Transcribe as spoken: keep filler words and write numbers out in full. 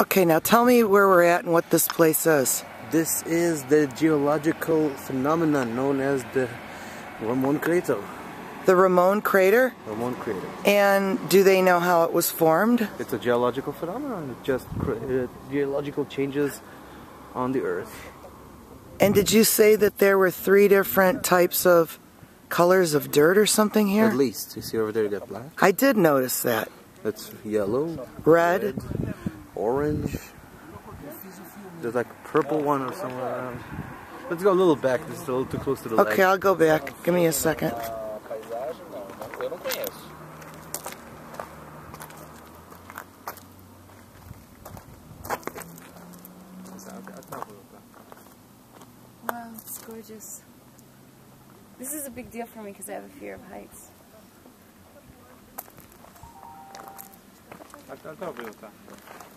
Okay, now tell me where we're at and what this place is. This is the geological phenomenon known as the Ramon Crater. The Ramon Crater? Ramon Crater. And do they know how it was formed? It's a geological phenomenon. It just uh, geological changes on the earth. And did you say that there were three different types of colors of dirt or something here? At least. You see over there you got black? I did notice that. That's yellow. Red. red orange. There's like a purple one or somewhere around. Let's go a little back. This is a little too close to the light. Okay, I'll go back. Give me a second. Wow, it's gorgeous. This is a big deal for me because I have a fear of heights. I